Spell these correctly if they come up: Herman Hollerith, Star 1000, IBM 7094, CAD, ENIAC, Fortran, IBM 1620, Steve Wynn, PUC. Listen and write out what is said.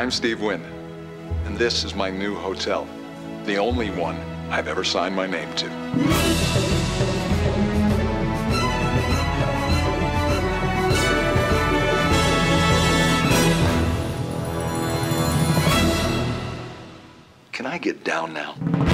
I'm Steve Wynn, and this is my new hotel, the only one I've ever signed my name to. Can I get down now?